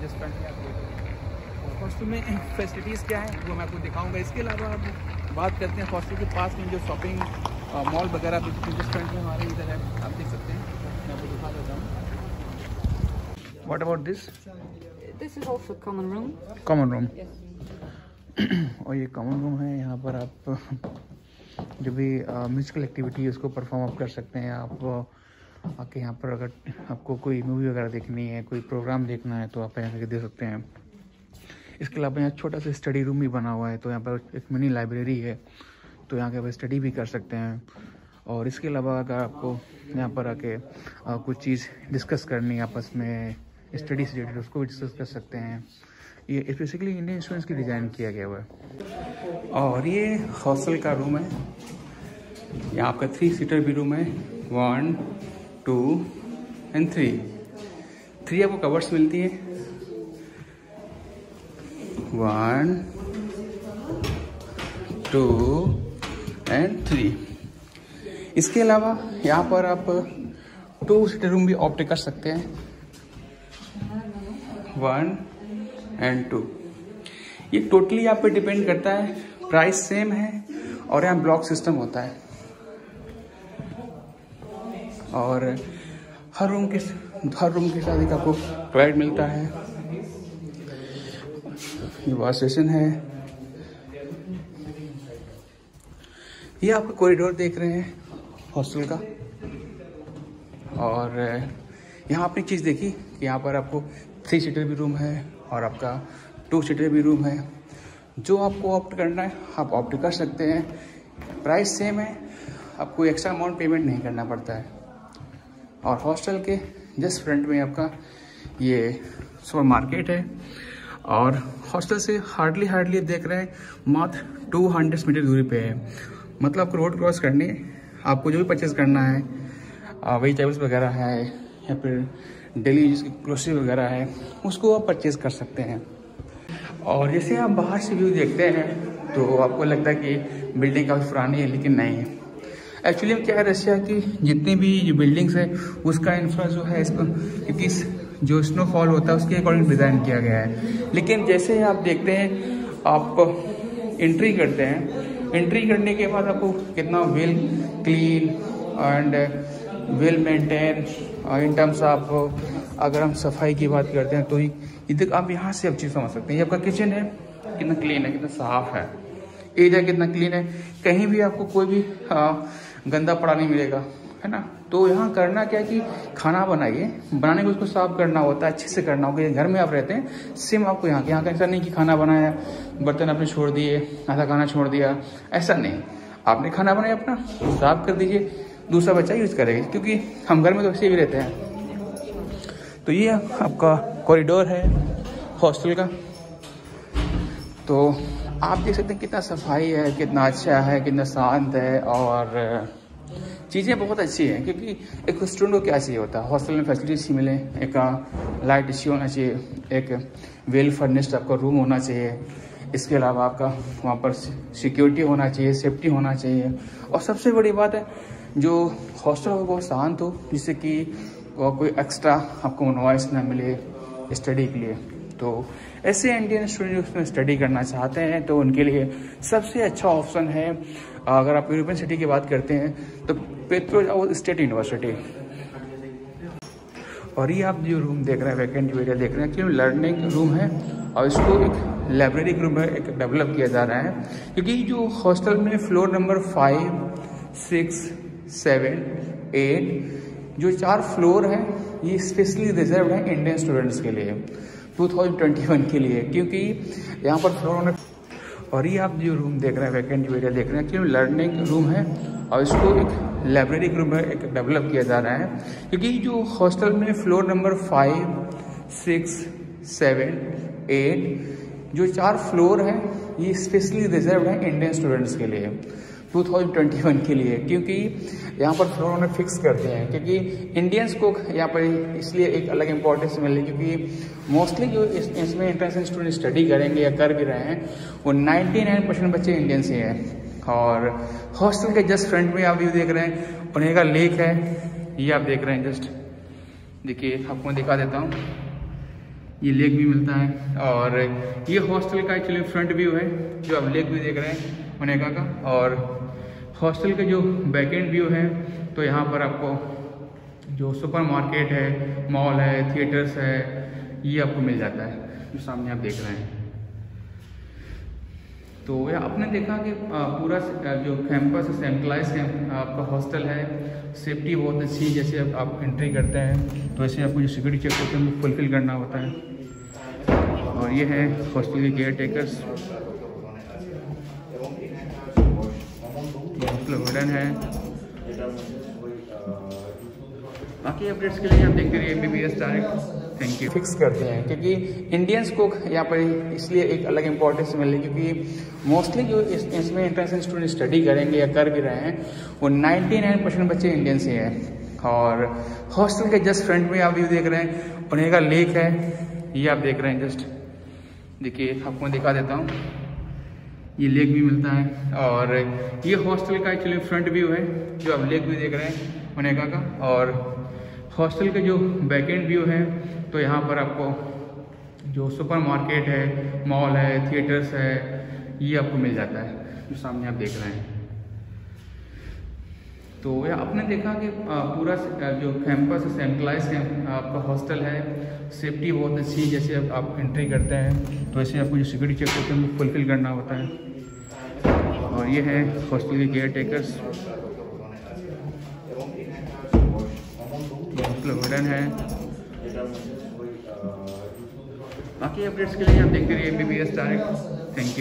ये just front में आप देखिए हॉस्टल में फैसिलिटीज़ क्या है वो मैं आपको दिखाऊंगा। इसके अलावा आप बात करते हैं हॉस्टल के पास में जो शॉपिंग मॉल वगैरह भी जिस फ्रंट में हमारे इधर है, आप देख सकते हैं। मैं आपको दिखा देता हूँ। What about this? This is also common room. Common room और ये कॉमन रूम है, यहाँ पर आप जो भी म्यूजिकल एक्टिविटी है उसको परफॉर्म आप कर सकते हैं। आप आके यहाँ पर अगर आपको कोई मूवी वगैरह देखनी है, कोई प्रोग्राम देखना है तो आप यहाँ पर देख सकते हैं। इसके अलावा यहाँ छोटा सा स्टडी रूम भी बना हुआ है, तो यहाँ पर एक मिनी लाइब्रेरी है, तो यहाँ के आप स्टडी भी कर सकते हैं। और इसके अलावा अगर आपको यहाँ पर आके कुछ चीज़ डिस्कस करनी है आपस में स्टडी से रिलेटेड, उसको भी डिस्कस कर सकते हैं। ये बेसिकली इंडियन इंस्टीट्यूट की डिज़ाइन किया गया हुआ है। और ये हॉस्टल का रूम है, यहाँ आपका 3 सीटर भी रूम है, 1, 2 एंड 3। 3 आपको कवर्स मिलती है, 1, 2 एंड 3। इसके अलावा यहाँ पर आप 2 सीटर रूम भी ऑप्ट कर सकते हैं, 1 एंड 2। ये टोटली आप पे डिपेंड करता है, प्राइस सेम है। और यहाँ ब्लॉक सिस्टम होता है और हर रूम के साथ एक आपको टॉयलेट मिलता है। ये वॉश बेसिन है। ये आप कॉरिडोर देख रहे हैं हॉस्टल का। और यहाँ आपने चीज़ देखी कि यहाँ पर आपको 3 सीटर भी रूम है और आपका 2 सीटर भी रूम है। जो आपको ऑप्ट करना है आप ऑप्ट कर सकते हैं, प्राइस सेम है, आपको एक्स्ट्रा अमाउंट पेमेंट नहीं करना पड़ता है। और हॉस्टल के जस्ट फ्रंट में आपका ये सुपरमार्केट है। और हॉस्टल से हार्डली देख रहे हैं मात्र 200 मीटर दूरी पे है, मतलब आपको रोड क्रॉस करनी है। आपको जो भी परचेज़ करना है, वेजिटेबल्स वगैरह है या फिर डेली यूज की ग्रोसरी वगैरह है, उसको आप परचेज़ कर सकते हैं। और जैसे आप बाहर से व्यू देखते हैं तो आपको लगता है कि बिल्डिंग काफ़ी पुरानी है, लेकिन नहीं है। एक्चुअली क्या है रशिया की जितनी भी बिल्डिंग्स है उसका इंफ्रा जो है इसको क्योंकि जो स्नोफॉल होता है उसके अकॉर्डिंग डिज़ाइन किया गया है। लेकिन जैसे आप देखते हैं, आप एंट्री करते हैं, एंट्री करने के बाद आपको कितना well clean and well maintain in terms of, अगर हम सफाई की बात करते हैं तो इधर आप यहाँ से अब चीज़ समझ सकते हैं। ये आपका किचन है, कितना क्लीन है, कितना साफ है, एरिया कितना क्लीन है, कहीं भी आपको कोई भी गंदा पड़ा नहीं मिलेगा, है ना। तो यहाँ करना क्या है कि खाना बनाइए, बनाने को उसको साफ करना होता है, अच्छे से करना होगा। घर में आप रहते हैं सेम आपको यहाँ का ऐसा नहीं कि खाना बनाया, बर्तन आपने छोड़ दिए, आधा खाना छोड़ दिया, ऐसा नहीं। आपने खाना बनाया अपना, साफ कर दीजिए, दूसरा बच्चा यूज़ करेगा, क्योंकि हम घर में तो ऐसे भी रहते हैं। तो ये आपका कॉरिडोर है हॉस्टल का, तो आप देख सकते हैं कितना सफाई है, कितना अच्छा है, कितना शांत है। और चीज़ें बहुत अच्छी हैं, क्योंकि एक स्टूडेंट को क्या चाहिए होता है, हॉस्टल में फैसिलिटीज ही मिले, एक लाइट एसी होना चाहिए, एक वेल फर्निश्ड आपका रूम होना चाहिए, इसके अलावा आपका वहाँ पर सिक्योरिटी होना चाहिए, सेफ्टी होना चाहिए। और सबसे बड़ी बात है जो हॉस्टल हो वो शांत हो, जिससे कि कोई एक्स्ट्रा आपको नॉइस ना मिले स्टडी के लिए। तो ऐसे इंडियन स्टूडेंट्स में स्टडी करना चाहते हैं तो उनके लिए सबसे अच्छा ऑप्शन है, अगर आप यूरोपियन सिटी की बात करते हैं तो पेट्रोजावोस्क स्टेट यूनिवर्सिटी। और ये आप जो रूम देख रहे हैं, वैकेंट एरिया देख रहे हैं, क्यों लर्निंग रूम है और इसको एक लाइब्रेरी रूम में एक डेवलप किया जा रहा है। क्योंकि जो हॉस्टल में फ्लोर नंबर 5, 6, 7, 8 जो 4 फ्लोर हैं ये स्पेशली रिजर्व है इंडियन स्टूडेंट्स के लिए 2021 के लिए, क्योंकि यहाँ पर फ्लोर। और ये आप जो रूम देख रहे हैं, वैकेंट एरिया देख रहे हैं, क्यों लर्निंग रूम है और इसको एक लाइब्रेरी रूम में एक डेवलप किया जा रहा है। क्योंकि जो हॉस्टल में फ्लोर नंबर 5, 6, 7, 8 जो 4 फ्लोर हैं ये स्पेशली रिजर्व है इंडियन स्टूडेंट्स के लिए 2021 के लिए, क्योंकि यहाँ पर फ्लोर उन्हें फिक्स करते हैं, क्योंकि इंडियंस को यहाँ पर इसलिए एक अलग इम्पोर्टेंस मिले, क्योंकि मोस्टली जो इसमें इंटरनेशनल स्टूडेंट स्टडी करेंगे या कर भी रहे हैं वो 99% बच्चे इंडियन से हैं। और हॉस्टल के जस्ट फ्रंट में आप ये देख रहे हैं पुनेगा लेक है, ये आप देख रहे हैं, जस्ट देखिए आपको मैं दिखा देता हूँ, ये लेक भी मिलता है और ये हॉस्टल का एक्चुअली फ्रंट व्यू है जो आप लेक भी देख रहे हैं पुनेगा का। और हॉस्टल के जो बैकेंड व्यू है तो यहाँ पर आपको जो सुपरमार्केट है, मॉल है, थिएटर्स है, ये आपको मिल जाता है जो सामने आप देख रहे हैं। तो आपने देखा कि पूरा जो कैंपस है सेंट्रलाइज आपका हॉस्टल है, सेफ्टी बहुत अच्छी है। जैसे आप एंट्री करते हैं तो ऐसे आपको जो सिक्योरिटी चेक होते हैं फुलफिल करना होता है। और ये है हॉस्टल के केयर टेकर्स, गार्डन है। बाकी अपडेट्स के लिए आप देखते रहिए MBBS direct. Thank you. Fix करते हैं क्योंकि इंडियंस को यहाँ पर इसलिए एक अलग इंपॉर्टेंस मिल रही है क्योंकि मोस्टली जो इसमें इंटरनेशनल स्टूडेंट स्टडी करेंगे या कर भी रहे हैं वो 99% बच्चे इंडियंस ही हैं। और हॉस्टल के जस्ट फ्रंट में आप व्यू देख रहे हैं, पुनेगा लेक है, ये आप देख रहे हैं। जस्ट देखिए, आपको मैं दिखा देता हूँ, ये लेक भी मिलता है और ये हॉस्टल का एक्चुअली फ्रंट व्यू है जो आप लेक भी देख रहे हैं पुनेगा का। और हॉस्टल के जो बैकेंड व्यू है तो यहाँ पर आपको जो सुपरमार्केट है, मॉल है, थिएटर्स है, ये आपको मिल जाता है जो सामने आप देख रहे हैं। तो आपने देखा कि पूरा जो कैंपस है सेंट्रलाइज आपका हॉस्टल है, सेफ्टी बहुत अच्छी है। जैसे आप एंट्री करते हैं तो ऐसे आपको जो सिक्योरिटी चेक होते हैं वो फुलफिल करना होता है। और ये है हॉस्टल के केयर टेकर्स, गार्डन है। बाकी अपडेट्स के लिए आप देखते रहिए MBBS डायरेक्ट। Thank you.